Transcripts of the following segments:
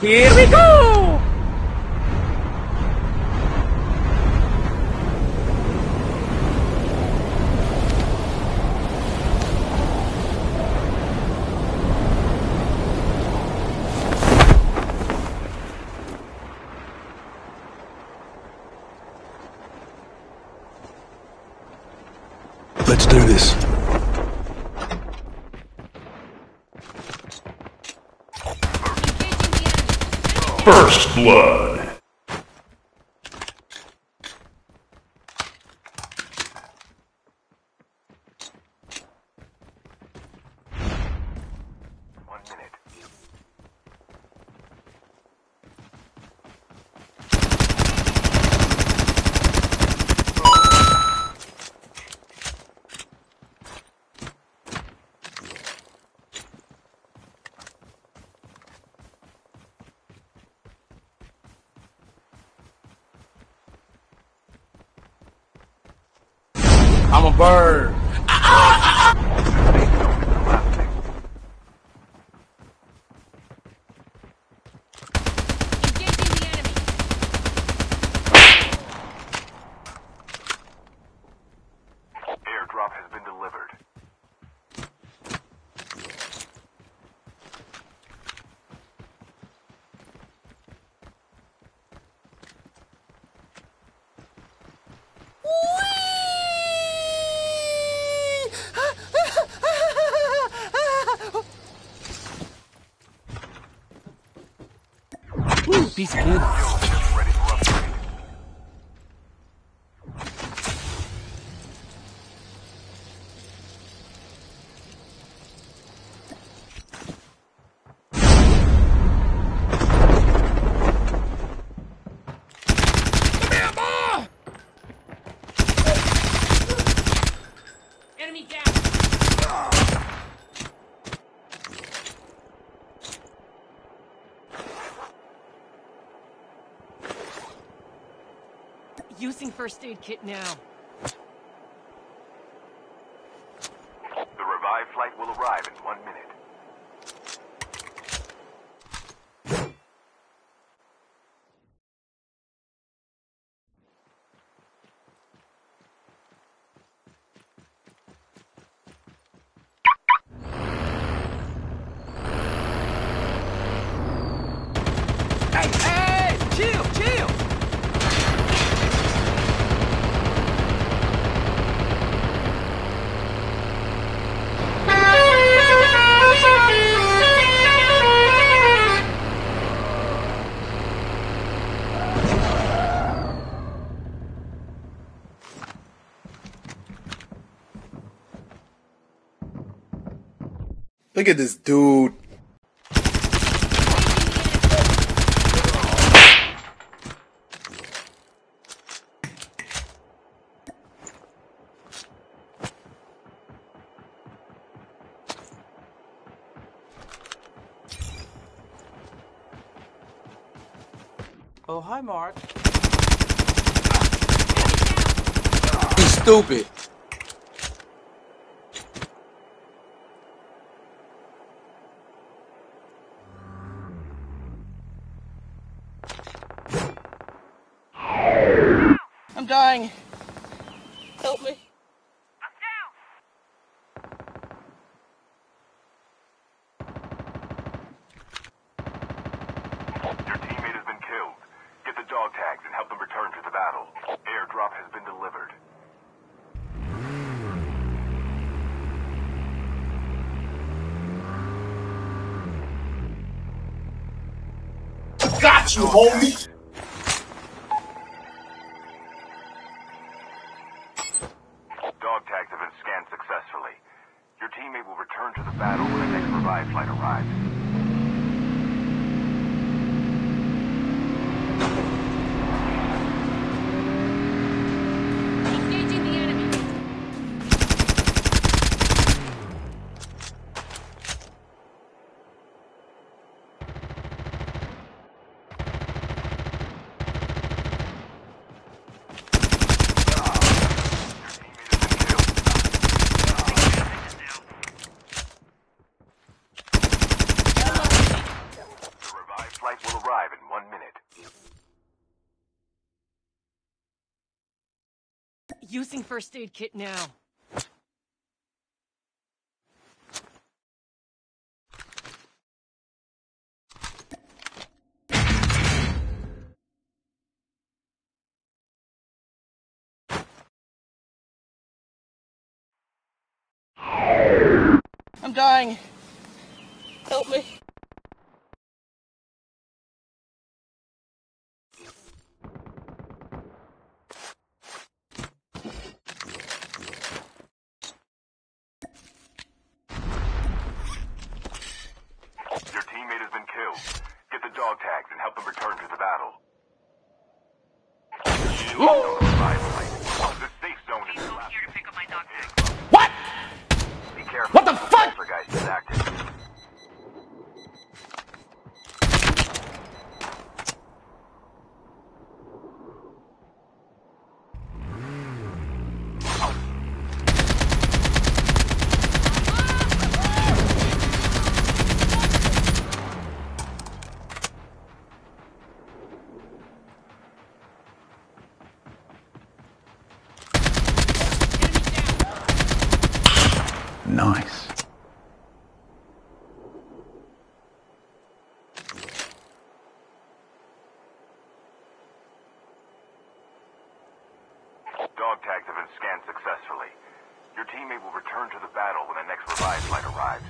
Here we go! Let's do this. First blood. I'm a bird. Engaging the enemy. Airdrop has been delivered. Ooh, piece of wood. Enemy down. Using first aid kit now. The revived flight will arrive in 1 minute. Look at this dude. Oh, hi, Mark. He's stupid. I'm dying. Help me. I'm down. Your teammate has been killed. Get the dog tags and help them return to the battle. Airdrop has been delivered. Got you, homie. Your teammate will return to the battle when the next revived flight arrives. Using first aid kit now. I'm dying. Help me. Nice. Dog tags have been scanned successfully. Your teammate will return to the battle when the next revive flight arrives.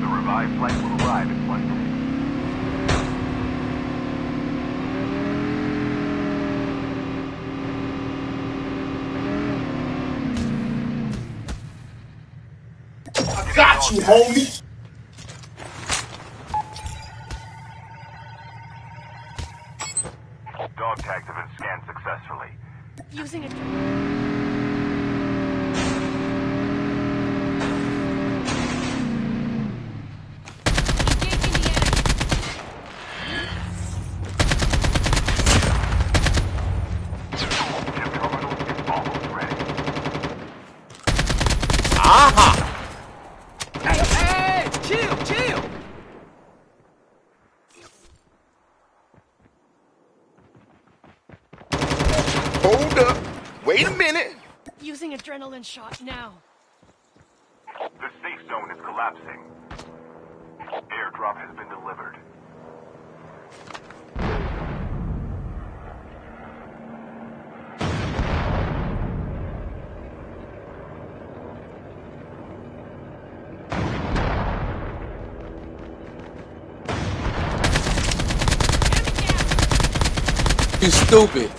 The revive flight will arrive in 1 minute. You homie. Dog tags have been scanned successfully. Using it. The terminal is almost ready. Aha! Wait a minute! Using adrenaline shot now. The safe zone is collapsing. Airdrop has been delivered. You stupid!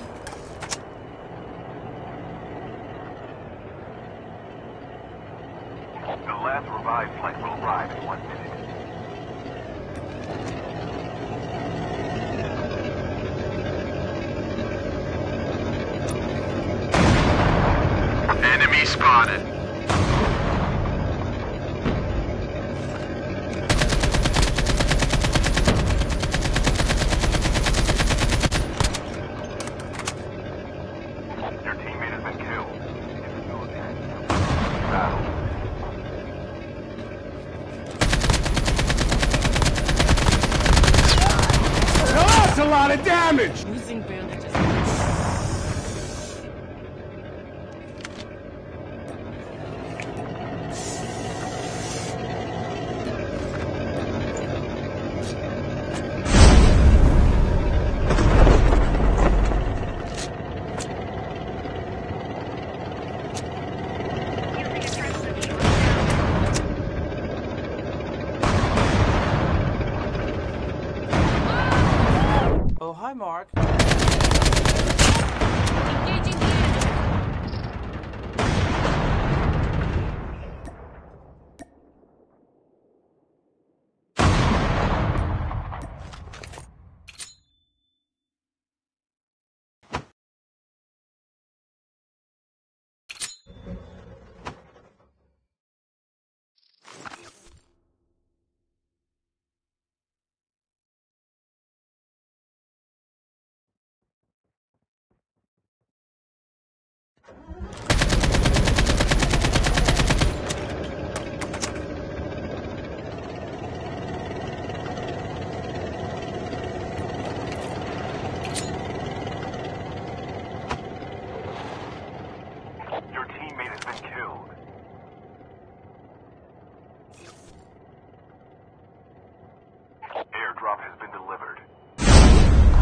Damage! Using bandages. Hi, Mark. Engaging the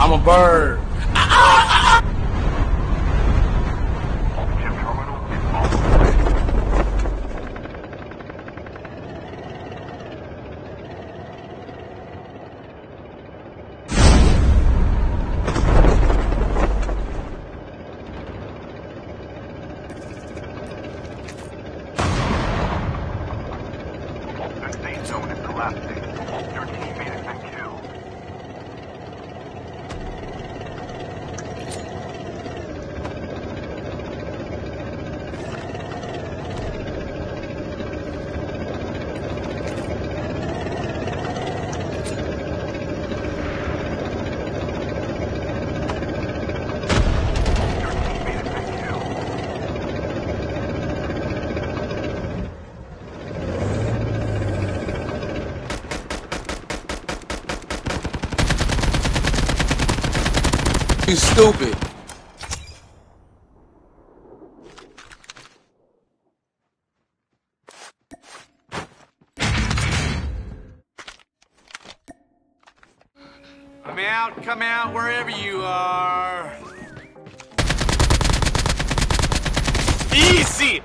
I'm a bird. You stupid. Come out wherever you are. Easy.